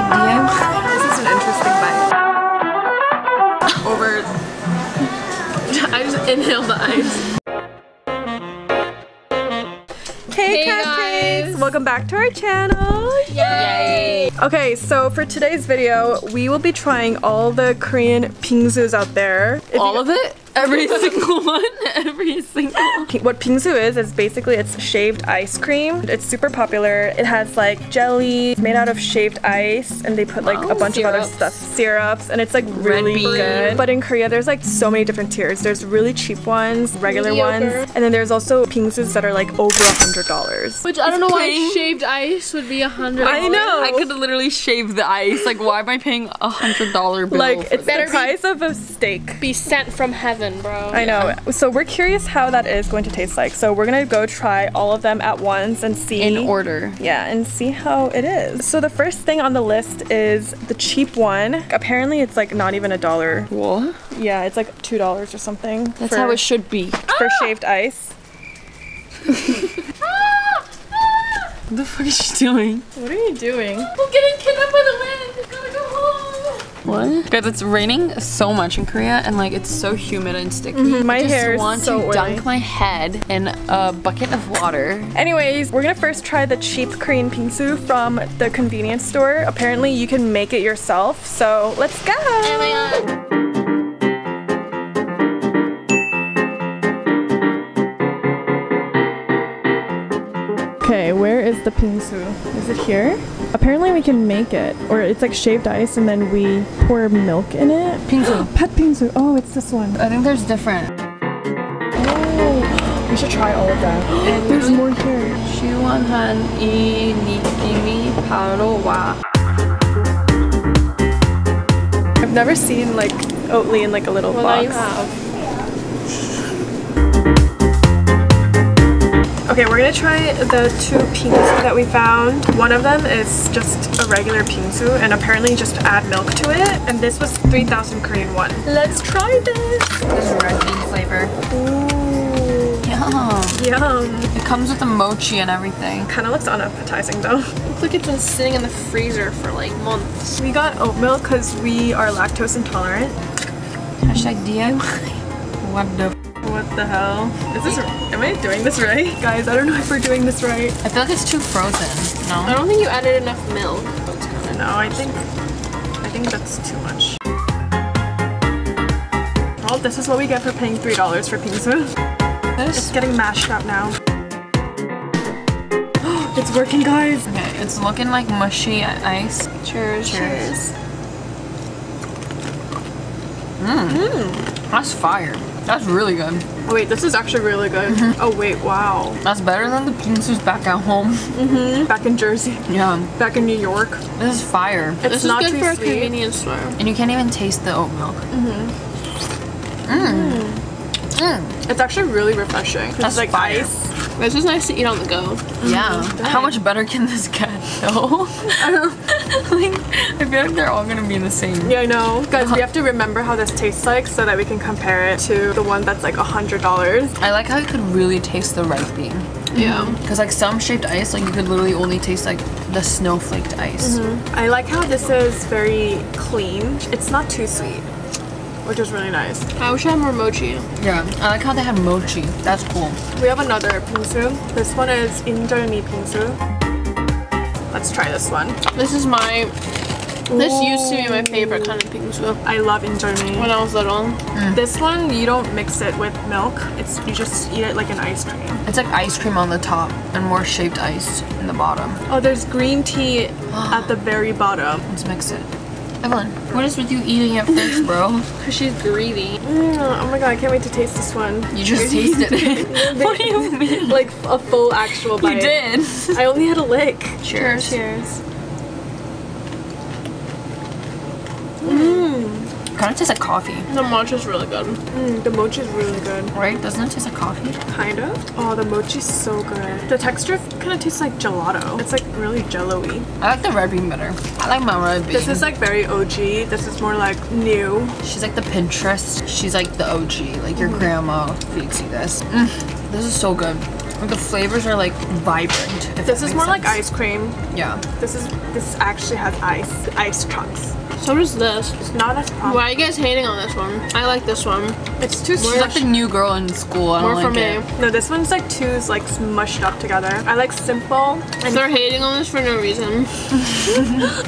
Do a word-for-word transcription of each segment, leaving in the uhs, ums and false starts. idea. This is an interesting bite. Over... I just inhaled the ice. Hey, hey guys! Welcome back to our channel! Yay! Yay! Okay, so for today's video, we will be trying all the Korean bingsus out there. If all of it? Every single one? Every single one? What bingsu is, is basically it's shaved ice cream. It's super popular. It has like jelly, made out of shaved ice, and they put like oh, a bunch syrups. of other stuff. Syrups, and it's like really good. But in Korea, there's like so many different tiers. There's really cheap ones, regular Mediocre. ones, and then there's also bingsus that are like over one hundred dollars. Which I don't know playing. why shaved ice would be one hundred dollars. I know. I could literally shave the ice. Like, why am I paying a one hundred dollar bill? Like, it's the price of a steak. Be sent from heaven, bro. I know. Yeah. So we're curious how that is going to taste like. So we're going to go try all of them at once and see. In order. Yeah, and see how it is. So the first thing on the list is the cheap one. Apparently, it's like not even a dollar. What? Yeah, it's like two dollars or something. That's for, how it should be. For ah! shaved ice. What the fuck is she doing? What are you doing? We're getting kidnapped by the wind! We gotta go home! What? Guys, it's raining so much in Korea and like it's so humid and sticky. Mm-hmm. My hair is so I just want to dunk my head in a bucket of water. Anyways, we're gonna first try the cheap Korean bingsu from the convenience store. Apparently you can make it yourself, so let's go! Oh my God. Okay, where is the bingsu? Is it here? Apparently we can make it, or it's like shaved ice and then we pour milk in it. Bingsu. Pat bingsu. Oh, it's this one. I think there's different. Oh, we should try all of them. And there's more here. 시원한 이 느낌이 바로 와. I've never seen like Oatly in like a little well, box. Well, you have. Okay, we're gonna try the two bingsu that we found. One of them is just a regular bingsu and apparently just add milk to it. And this was three thousand Korean won. Let's try this! This red bean flavor. Ooh. Yum. Yum. It comes with the mochi and everything. Kind of looks unappetizing though. Looks like it's been sitting in the freezer for like months. We got oat milk because we are lactose intolerant. Hashtag D I Y. What the What the hell? Is this? Am I doing this right? Guys, I don't know if we're doing this right. I feel like it's too frozen. No? I don't think you added enough milk. No, I think, I think that's too much. Well, this is what we get for paying three dollars for bingsu. It's getting mashed up now. It's working, guys! Okay, it's looking like mushy ice. Cheers. Cheers. Mmm. Mm. That's fire. That's really good. Wait, this is actually really good. Mm-hmm. Oh wait, wow. That's better than the bingsus back at home. Mm-hmm. Back in Jersey. Yeah. Back in New York. This is fire. It's this not is good too for sweet. a convenience store. And you can't even taste the oat milk. Mm-hmm. Mmm. Mmm. Mm. It's actually really refreshing. That's like fire. ice. This is nice to eat on the go. Yeah. Mm-hmm. How much better can this get though? I don't know. Like, I feel like they're all gonna be the same. Yeah, I know. Guys, we have to remember how this tastes like so that we can compare it to the one that's like one hundred dollars. I like how you could really taste the red bean. Yeah. Because like some shaped ice, like you could literally only taste like the snowflaked ice. Mm-hmm. I like how this is very clean. It's not too sweet, which is really nice. I wish I had more mochi. Yeah, I like how they have mochi. That's cool. We have another bingsu. This one is injeolmi bingsu. Let's try this one. This is my... Ooh. This used to be my favorite kind of bingsu. I love injeolmi. When I was little. Mm. This one, you don't mix it with milk. It's You just eat it like an ice cream. It's like ice cream on the top and more shaped ice in the bottom. Oh, there's green tea at the very bottom. Let's mix it. Evelyn, what is with you eating it first, bro? Because she's greedy. Mm, oh my god, I can't wait to taste this one. You just tasted it. What do you mean? Like a full actual bite. You did. I only had a lick. Cheers. Cheers. Mmm. Kind of tastes like coffee. The mochi is really good. Mm, the mochi is really good. Right? Doesn't it taste like coffee? Kind of. Oh, the mochi is so good. The texture kind of tastes like gelato. It's like really jello-y. I like the red bean better. I like my red bean. This is like very O G. This is more like new. She's like the Pinterest. She's like the O G. Like your mm. grandma feeds you this. Mm, this is so good. The flavors are like vibrant. This is more sense. Like ice cream. Yeah. This is this actually has ice, ice chunks. So does this. It's not as popular. Why are you guys hating on this one? I like this one. It's too She's like the new girl in school. I don't like it. More for me. No, this one's like two's like smushed up together. I like simple. And they're hating on this for no reason.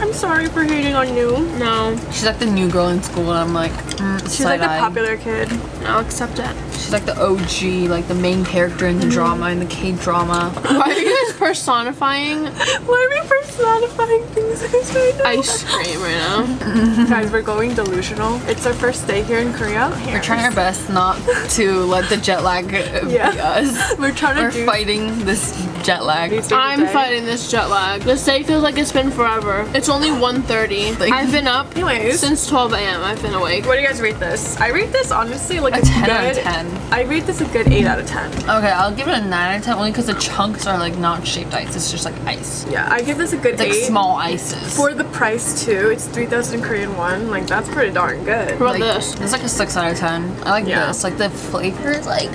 I'm sorry for hating on you. No. She's like the new girl in school and I'm like, mm, she's like the popular kid. I'll accept it. She's like the O G, like the main character in the mm. drama, in the K-drama. Why are you guys personifying? Why are we personifying things right now? Ice cream right now. Guys, we're going delusional. It's our first day here in Korea. Here. We're trying our best not to let the jet lag yeah. be us. We're trying to. We're do fighting this jet lag. I'm fighting this jet lag. This day feels like it's been forever. It's only one thirty. Like, I've been up anyways. Since twelve A M I've been awake. What do you guys rate this? I rate this honestly like a, a ten good, out of ten. I rate this a good eight out of ten. Okay, I'll give it a nine out of ten only because the chunks are like not shaped ice. It's just like ice. Yeah, I give this a good it's eight. Like small ices. For the price too, it's three. thousand Korean won, like that's pretty darn good. What about this? It's like a six out of ten. I like yeah. this. Like the flavor is like.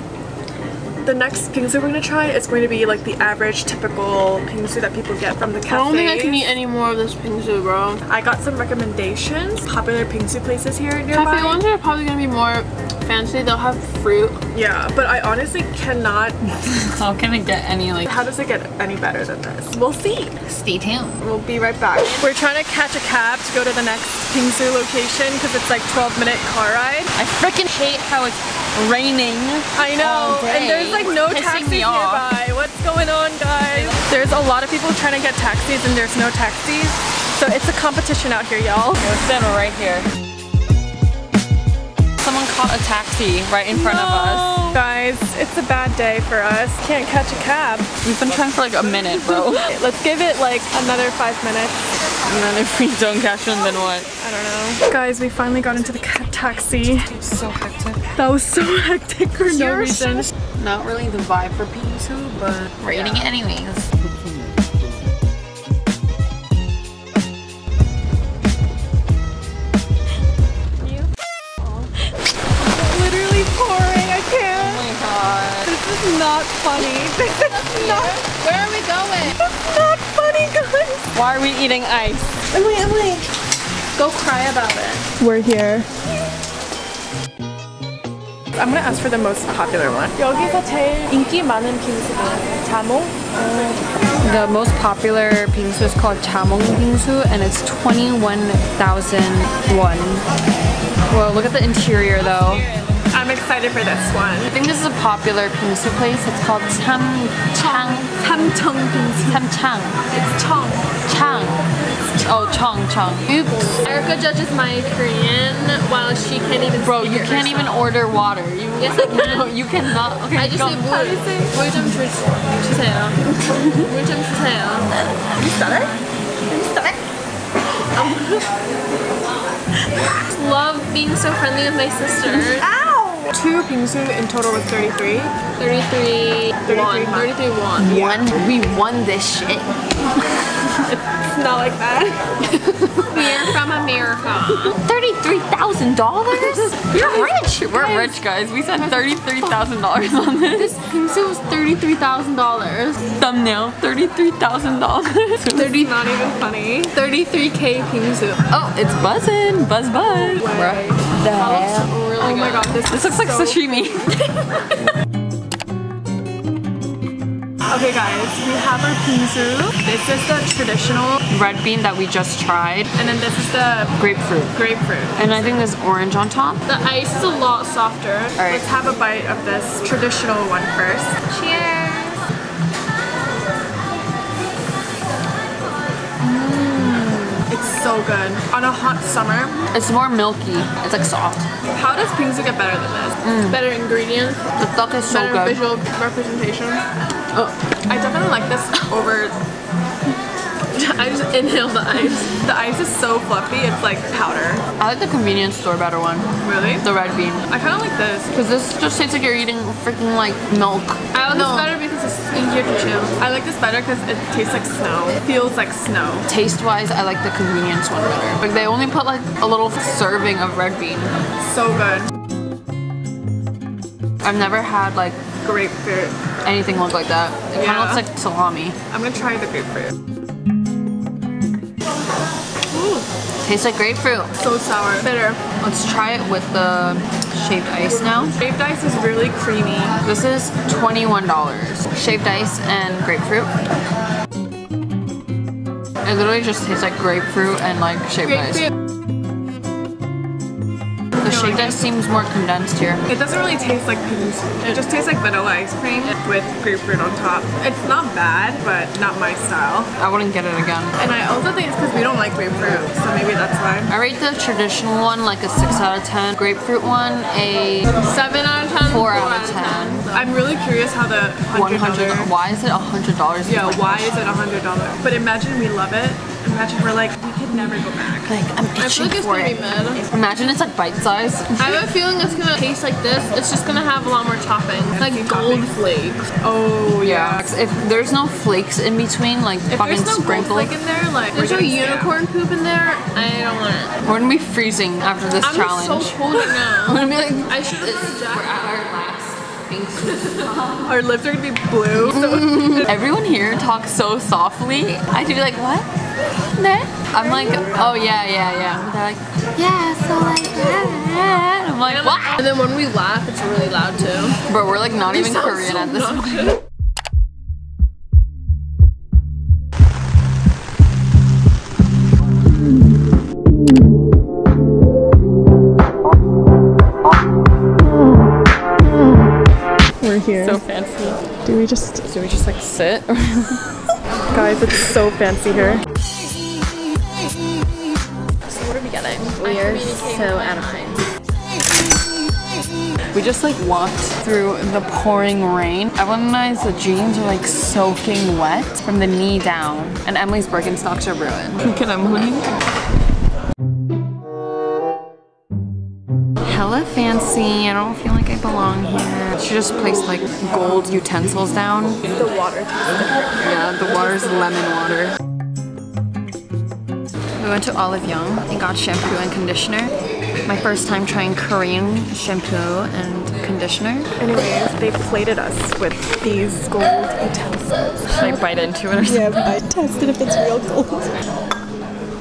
The next bingsu we're gonna try is going to be like the average typical bingsu that people get from the cafe. I don't think I can eat any more of this bingsu, bro. I got some recommendations. Popular bingsu places here nearby. Cafe ones are probably gonna be more fancy. They'll have fruit. Yeah, but I honestly cannot. How can it get any like? How does it get any better than this? We'll see. Stay tuned. We'll be right back. We're trying to catch a cab to go to the next bingsu location because it's like twelve minute car ride. I freaking hate how it's raining. I know, and there's like no taxis nearby. What's going on, guys? There's a lot of people trying to get taxis and there's no taxis. So it's a competition out here, y'all. We're standing right here. Someone caught a taxi right in front no. of us. Guys, it's a bad day for us. Can't catch a cab. We've been trying for like a minute, bro. Let's give it like another five minutes. And then if we don't catch them, then what? I don't know. Guys, we finally got into the cab taxi. So hectic. That was so hectic for no reason. Not really the vibe for bingsu, but we're yeah. eating it anyways. Literally pouring. I can't. Oh my god. This is not funny. This is not. Where are we going? This is not funny, guys. Why are we eating ice? Emily, Emily, go cry about it. We're here. I'm gonna ask for the most popular one. 여기서 제일 인기 많은 빙수는 자몽. The most popular bingsu is called Jamong Bingsu, and it's twenty-one thousand won. Well, look at the interior though. I'm excited for this one. I think this is a popular bingsu place. It's called Chang Chang. Chang Chang Bingsu. Chang Chang. It's Chang. Chang. Oh, Chang Chang. Oops. Erica judges my Korean while she can't even. Bro, you can't even order water. You, yes, I can. No, you cannot. Okay, I just go. say 물. 물 좀 주세요. 물 좀 주세요. Are you stutter? Are you stutter? Love being so friendly with my sisters. Two bingsu in total was thirty-three. thirty-three won. Yeah. We won this shit. It's not like that. We're from America. thirty-three thousand dollars? You're rich. We're guys. rich, guys. We spent thirty-three thousand dollars on this. This bingsu was thirty-three thousand dollars. Thumbnail, thirty-three thousand dollars. thirty Not even funny. thirty-three K bingsu. Oh, it's buzzing. Buzz, buzz. Right. The hell? Oh my god, this, this looks like so sashimi. Okay guys, we have our bingsu. This is the traditional red bean that we just tried. And then this is the grapefruit. Grapefruit. And I think there's orange on top. The ice is a lot softer. All right. Let's have a bite of this traditional one first. Cheers! It's so good. On a hot summer. It's more milky. It's like soft. How does bingsu get better than this? Mm. Better ingredients. The stock is so good. Better visual representation. Oh. I definitely like this over... I just inhaled the ice. The ice is so fluffy, it's like powder. I like the convenience store better one. Really? The red bean. I kind of like this. Because this just tastes like you're eating freaking like milk. I like no. this better because it's easier to chew. I like this better because it tastes like snow. It feels like snow. Taste wise, I like the convenience one better. Like they only put like a little serving of red bean. So good. I've never had like grapefruit. Anything looks like that. It yeah. kind of looks like salami. I'm gonna try the grapefruit. Ooh. Tastes like grapefruit. So sour. Bitter. Let's try it with the shaved ice now. Shaved ice is really creamy. This is twenty-one dollars. Shaved ice and grapefruit. It literally just tastes like grapefruit and like shaved grapefruit. ice. The shaved ice seems more condensed here. It doesn't really taste like peas. It just tastes like vanilla ice cream with grapefruit on top. It's not bad, but not my style. I wouldn't get it again. And I also think it's because we don't like grapefruit, so maybe that's why. I rate the traditional one like a six out of ten. Grapefruit one, a seven out of ten. four out of ten. I'm really curious how the one hundred dollars. Why is it one hundred dollars? Yeah, why is it one hundred dollars? But imagine we love it. Imagine we're like, we could never go back. Like, I'm itching for it. I feel like it's gonna be mid. Imagine it's like bite size. I have a feeling it's gonna taste like this. It's just gonna have a lot more topping. Like gold flakes. Oh yeah. yeah. If there's no flakes in between, like if fucking no sprinkle. Like in there, like there's no unicorn yeah. poop in there. I don't want it. We're gonna be freezing after this I'm challenge. I'm so cold right now. I'm gonna be like, I should have done our last. Our lips are gonna be blue. So everyone here talks so softly. I do be like, what? Nah. I'm like, oh yeah, yeah, yeah. They're like, yeah, so like that. Yeah. I'm like, what? And then when we laugh, it's really loud too. But we're like not even Korean at this point. Here. So fancy. Do we just do we just like sit? Guys, it's so fancy here. So what are we getting? We are so out of time. We just like walked through the pouring rain. Evelyn and I's the jeans are like soaking wet from the knee down, and Emily's Birkenstocks are ruined. Look at Emily. Hella fancy. I don't feel like I belong here. She just placed like gold utensils down. The water. Yeah, the water's lemon water. We went to Olive Young and got shampoo and conditioner. My first time trying Korean shampoo and conditioner. Anyways, they plated us with these gold utensils. Should I bite into it or something? Yeah, I tested if it's real gold.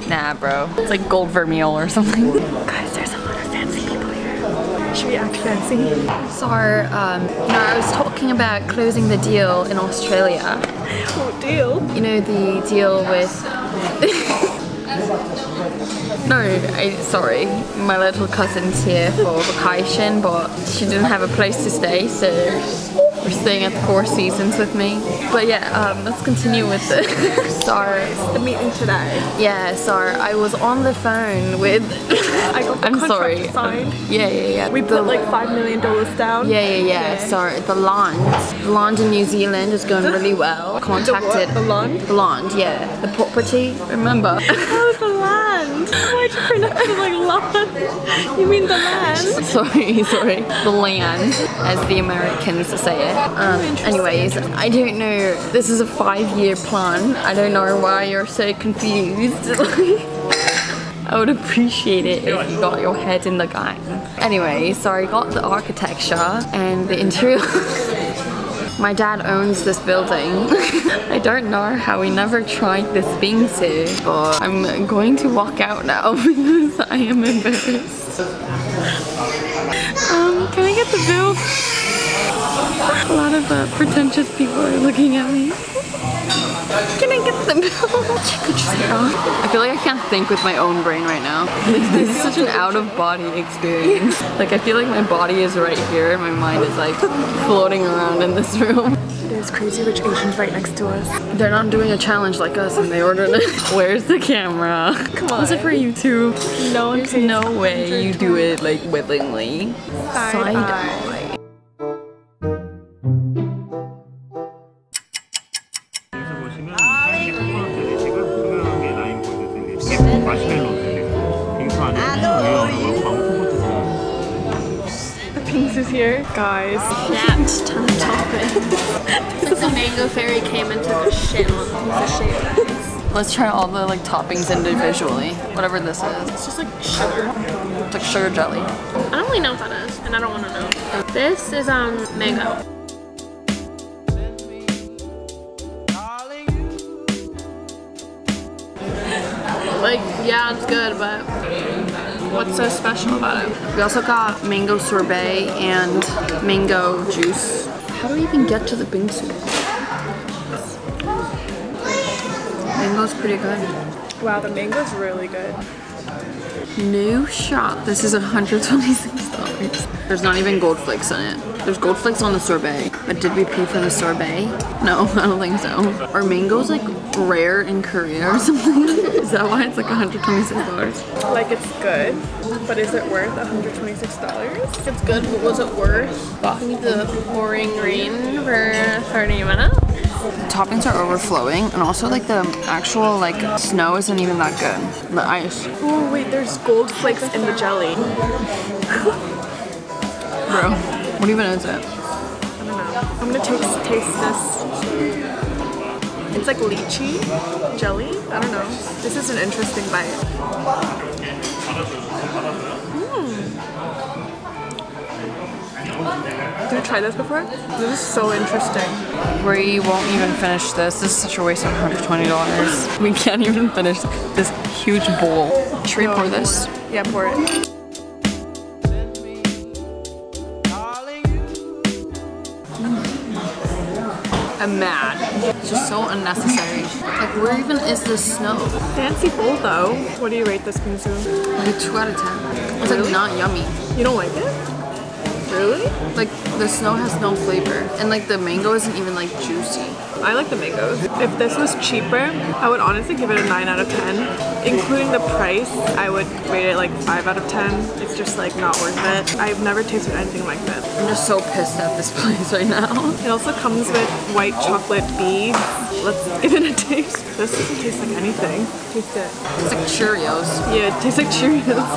Nah, bro. It's like gold vermeil or something. Guys, there's a lot of fancy people. Should we act fancy? So, um, you know, I was talking about closing the deal in Australia. What deal? You know, the deal with... no, I, sorry. My little cousin's here for vacation, but she didn't have a place to stay, so we're staying at the Four Seasons with me. But yeah, um, let's continue with the... so, the meeting today. Yeah, so I was on the phone with... I got the I'm sorry. Signed. Yeah, yeah, yeah. We put the, like five million dollars down. Yeah, yeah, yeah. Okay. Sorry, the land. The land in New Zealand is going really well. Contacted... The, the land? The land, yeah. The property, remember. Oh, the land. Why'd you pronounce it like land? You mean the land? Sorry, sorry. The land, as the Americans say it. Um, anyways, I don't know. This is a five-year plan. I don't know why you're so confused. I would appreciate it if you got your head in the game. Anyway, so I got the architecture and the interior. My dad owns this building. I don't know how we never tried this Bingsu, but I'm going to walk out now because I am embarrassed. Um, can I get the bill? A lot of uh, pretentious people are looking at me. Can I get the bill? I feel like I can't think with my own brain right now. This is such an out-of-body experience. Like, I feel like my body is right here and my mind is like floating around in this room. There's crazy rich Asians right next to us. They're not doing a challenge like us and they ordered it. Where's the camera? Come on. Was it for YouTube? No one pays. No way you do it like willingly. Side eye. Here. Guys. Napped time topping. Like the mango fairy came and took a shit on the shit. Let's try all the like toppings individually. Whatever this is. It's just like sugar. It's like sugar jelly. I don't really know what that is, and I don't want to know. This is um mango. Like, yeah, it's good, but what's so special about it? We also got mango sorbet and mango juice. How do we even get to the bingsu? Mango's pretty good. Wow, the mango's really good. New shop. This is one hundred twenty-six dollars. There's not even gold flakes in it. There's gold flakes on the sorbet. But did we pay for the sorbet? No, I don't think so. Are mangoes like rare in Korea or something? Is that why it's like one hundred twenty-six dollars? Like, it's good, but is it worth one hundred twenty-six dollars? It's good, but was it worth walking the pouring rain for thirty minutes? The toppings are overflowing, and also like the actual like snow isn't even that good. The ice. Oh wait, there's gold flakes in the jelly. Bro, what even is it? I don't know. I'm gonna taste, taste this. It's like lychee jelly. I don't know. This is an interesting bite. Mm. Did you try this before? This is so interesting. We won't even finish this. This is such a waste of one hundred twenty dollars. We can't even finish this huge bowl. Should we pour this? Yeah, pour it. Mm. I'm mad. It's just so unnecessary. Like, where even is this snow? Fancy bowl though. What do you rate this bingsu? Like a two out of ten. It's really? Like not yummy. You don't like it? Really? Like, the snow has no flavor, and like the mango isn't even like juicy. I like the mangoes. If this was cheaper, I would honestly give it a nine out of ten. Including the price, I would rate it like five out of ten. It's just like not worth it. I've never tasted anything like this. I'm just so pissed at this place right now. It also comes with white chocolate beads. Let's give it a taste. This doesn't taste like anything. Taste it. It's like Cheerios. Yeah, it tastes like Cheerios.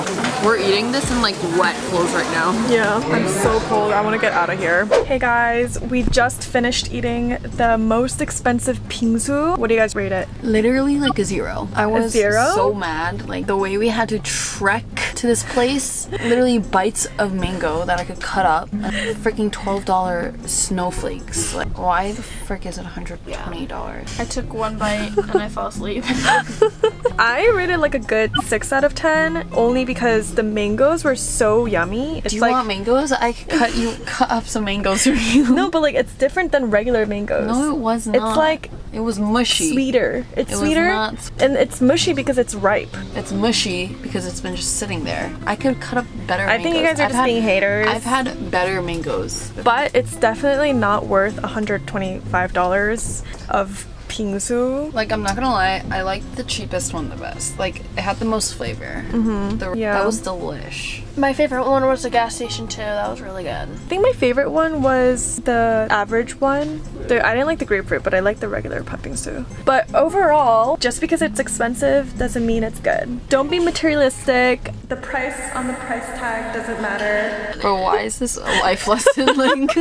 We're eating this in like wet clothes right now. Yeah. I'm so cold. I want to get out of here. Hey guys, we just finished eating the most expensive bingsu. What do you guys rate it? Literally like a zero. I was zero? So mad. Like the way we had to trek to this place. Literally bites of mango that I could cut up. And freaking twelve dollar snowflakes. Like, why the frick is it one hundred twenty dollars? Yeah. I took one bite and I fell asleep. I rated like a good six out of ten, only because the mangoes were so yummy. It's Do you like, want mangoes? I could cut you cut up some mangoes for you. No, but like it's different than regular mangoes. No, it was not. It's like it was mushy. Sweeter. It's it sweeter. Was not. And it's mushy because it's ripe. It's mushy because it's been just sitting there. I could cut up better mangoes. I think you guys are I've just had, being haters. I've had better mangoes. But it's definitely not worth one hundred twenty-five dollars of bingsu. Like, I'm not gonna lie, I liked the cheapest one the best. Like, it had the most flavor. Mm-hmm. the, yeah. That was delish. My favorite one was the gas station too. That was really good. I think my favorite one was the average one. The, I didn't like the grapefruit, but I liked the regular bingsu. But overall, just because it's expensive doesn't mean it's good. Don't be materialistic. The price on the price tag doesn't matter. But why is this a life lesson? Like,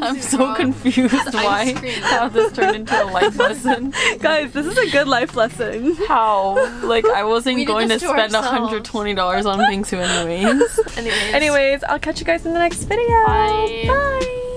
I'm so confused why how this turned into a life lesson. Guys, this is a good life lesson. How? Like, I wasn't we going to, to spend one hundred twenty dollars on bingsu anyways. anyways. Anyways, I'll catch you guys in the next video. Bye. Bye.